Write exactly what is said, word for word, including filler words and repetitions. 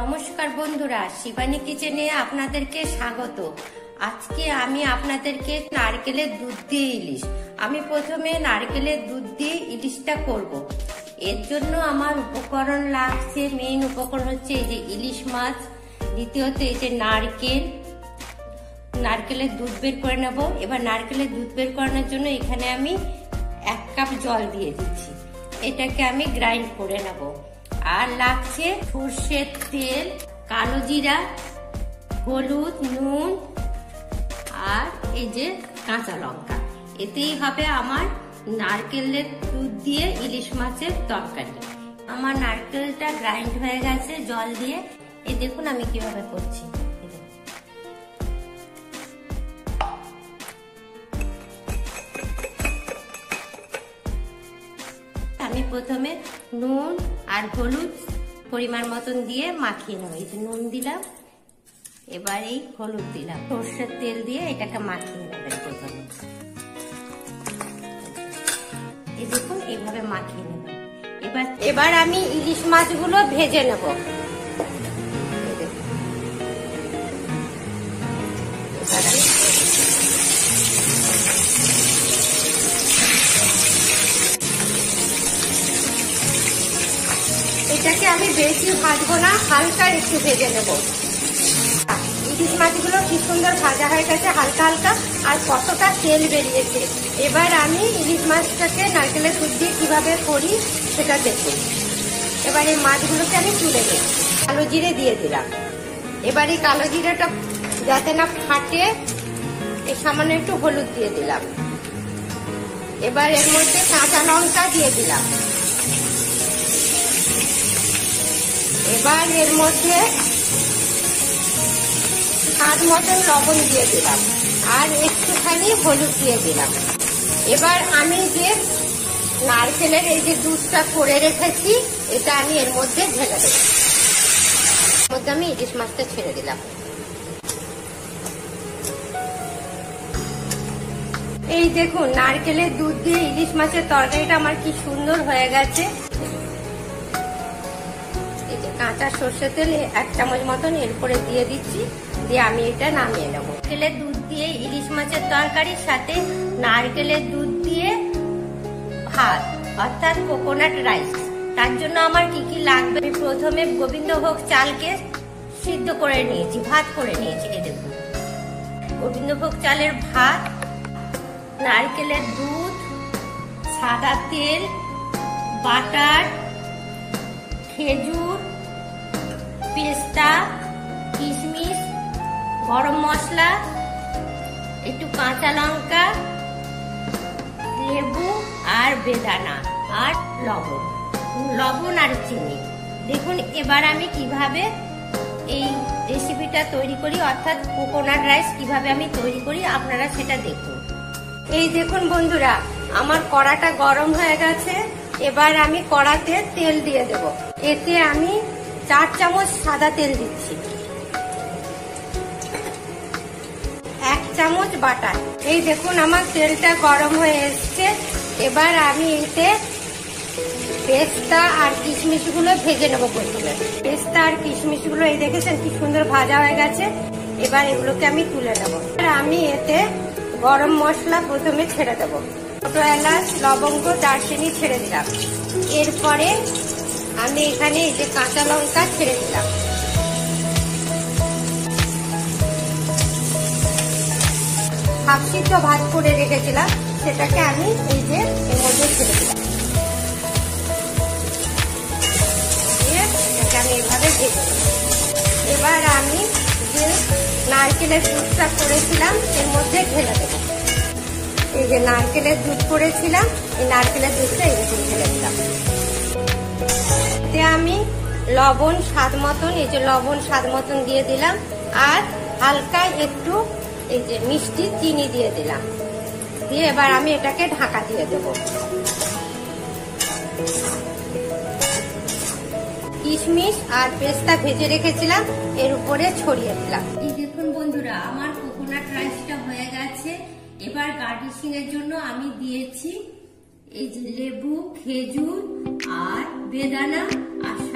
नमस्कार बंधुरा शिबानी किचेने आपनादेरके स्वागत। आजके आमी आपनादेरके नारकेलेर दूध दिये इलिश आमी प्रथमे नारकेलेर दूध दिये इलिशटा करब। एर जोन्नो आमार उपकरण लागছে मेन उपकरण হচ্ছে এই যে ইলিশ মাছ, দ্বিতীয়ত এই যে নারকেল। নারকেলের দুধ বের করে নেব। এবার নারকেলের দুধ বের করার জন্য এখানে আমি এক কাপ জল দিয়ে দিচ্ছি, এটাকে আমি গ্রাইন্ড করে নেব। আর লাগছে সরষের তেল, কালো জিরা, হলুদ, নুন আর এই যে কাঁচা লঙ্কা। এতেই হবে আমার নারকেলের দুধ দিয়ে ইলিশ মাছের তরকারি। আমার নারকেলটা গ্রাইন্ড হয়ে গেছে জল দিয়ে। এই দেখুন আমি কিভাবে করছি। আমি প্রথমে নুন আর হলুদ পরিমাণ মতন দিয়ে মাখিয়ে নেব। এই যে নুন দিলাম, এবার এই হলুদ দিলাম, সরষের তেল দিয়ে এটাকে মাখিয়ে নেবেন প্রথমে। এই দেখুন এইভাবে মাখিয়ে নেবেন। এবার এবার আমি ইলিশ মাছগুলো ভেজে নেব। এটাকে আমি বেশি ভাজবো না, হালকা একটু ভেজে নেব। ইলিশ মাছগুলো কি সুন্দর ভাজা হয়ে গেছে হালকা হালকা, আর কতটা তেল বেরিয়েছে। এবার আমি ইলিশ মাছটাকে নারকেলের দুধ দিয়ে কিভাবে করি সেটা দেখুন। এবার এই মাছগুলোকে আমি তুলে দিই, কালো জিরে দিয়ে দিলাম। এবার এই কালো জিরেটা যাতে না ফাটে এই সামান্য একটু হলুদ দিয়ে দিলাম। এবার এর মধ্যে কাঁচা লঙ্কা দিয়ে দিলাম। এবার এর মধ্যে স্বাদ মতন লবণ দিয়ে দিলাম আর একটুখানি হলুদ দিয়ে দিলাম। এবার আমি যে নারকেলের এই যে দুধটা করে রেখেছি এটা আমি এর মধ্যে ঢেলে দেব। এর মধ্যে আমি ইলিশ মাছটা ছেড়ে দিলাম। এই দেখুন নারকেলের দুধ দিয়ে ইলিশ মাছের তরকারিটা আমার কি সুন্দর হয়ে গেছে। কাঁচা সরষের তেল এক চামচ মতন এর উপরে দিয়ে দিচ্ছি, দিয়ে আমি এটা নামিয়ে নেব। নারকেলের দুধ দিয়ে ইলিশ মাছের তরকারির সাথে নারকেলের দুধ দিয়ে ভাত অর্থাৎ কোকোনাট রাইস। তার জন্য আমার কি কি লাগবে, প্রথমে গোবিন্দ ভোগ চালকে সিদ্ধ করে নিয়েছি, ভাত করে নিয়েছি। এই দেখুন গোবিন্দ ভোগ চালের ভাত, নারকেলের দুধ, সাদা তেল, বাটার, খেজুর, পেস্তা, কিশমিশ, গরম মশলা, একটু কাঁচা লঙ্কা, লেবু আর বেদানা আর লবণ লবণ আর চিনি। দেখুন এবার আমি কিভাবে এই রেসিপিটা তৈরি করি অর্থাৎ কোকোনাট রাইস কিভাবে আমি তৈরি করি আপনারা সেটা দেখুন। এই দেখুন বন্ধুরা আমার কড়াটা গরম হয়ে গেছে। এবার আমি কড়াতে তেল দিয়ে দেব। এতে আমি চার চামচ সাদা তেল দিচ্ছি, এক চামচ বাটার। এই দেখুন আমার তেলটা গরম হয়ে এসছে। এবার আমি এতে পেস্তা আর কিশমিশগুলো ভেজে নেব প্রথমে। পেস্তা আর কিশমিশগুলো এই দেখেছেন কি সুন্দর ভাজা হয়ে গেছে। এবার এগুলোকে আমি তুলে নেব। আমি এতে গরম মশলা প্রথমে ছেড়ে দেব, ছোট এলাচ, লবঙ্গ, দারচিনি ছেড়ে দিলাম। এরপরে আমি এখানে এই যে কাঁচা লঙ্কা ছেড়ে দিলাম। হাফ সিদ্ধ ভাত করে রেখেছিলাম সেটাকে আমি এই যে এর মধ্যে ছেড়ে দিলাম। আমি এভাবে ভেজে এবার আমি যে নারকেলের দুধটা করেছিলাম এর মধ্যে ঢেলে দেব। এই যে নারকেলের দুধ করেছিলাম এই নারকেলের দুধটা এরকম ঢেলে দিলাম। আমি লবণ স্বাদ মতন, এই যে লবণ স্বাদ মতন দিয়ে দিলাম আর হালকা একটু এই যে মিষ্টি চিনি দিয়ে দিলাম। দিয়ে এবার আমি এটাকে ঢাকা দিয়ে দেব। কিশমিশ আর পেস্তা ভেজে রেখেছিলাম এর উপরে ছড়িয়ে দিলাম। এই দেখুন বন্ধুরা আমার কোকোনাট রাইসটা হয়ে গেছে। এবার গার্নিশিং এর জন্য আমি দিয়েছি এই যে লেবু, খেজুর আর বেদানা আর